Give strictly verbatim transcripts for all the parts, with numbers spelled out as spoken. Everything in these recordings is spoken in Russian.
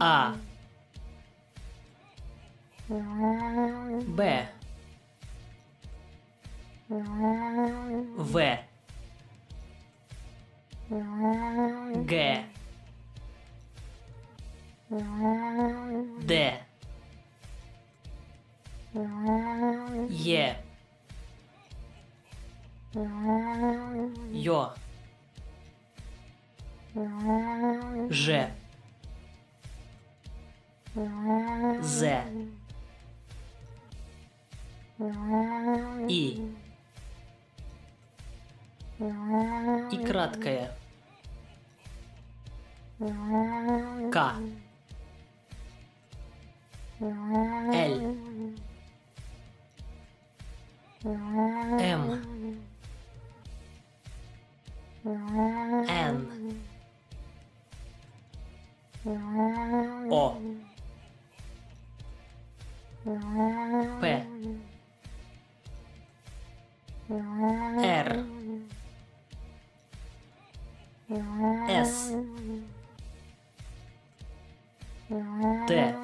А. Б. В. Г. Д. Е. Ё. Ж. З. И. И краткое. К. Л. М. Н. О. П. Р. С. Т.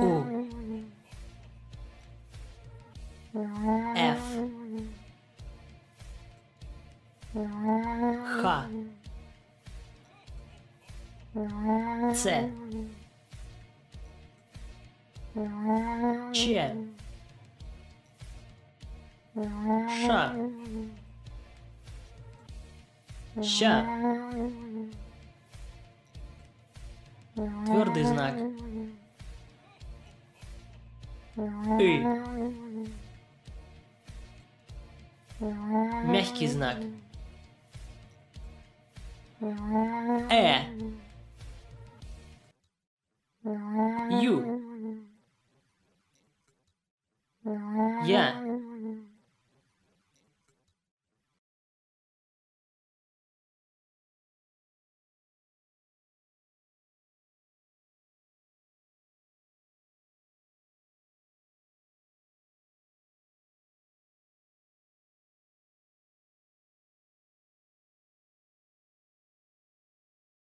У. Ф. Х. Ц. Ч. Ш. Ща. Твердый знак. И. Мягкий знак. Э. Ю. Я.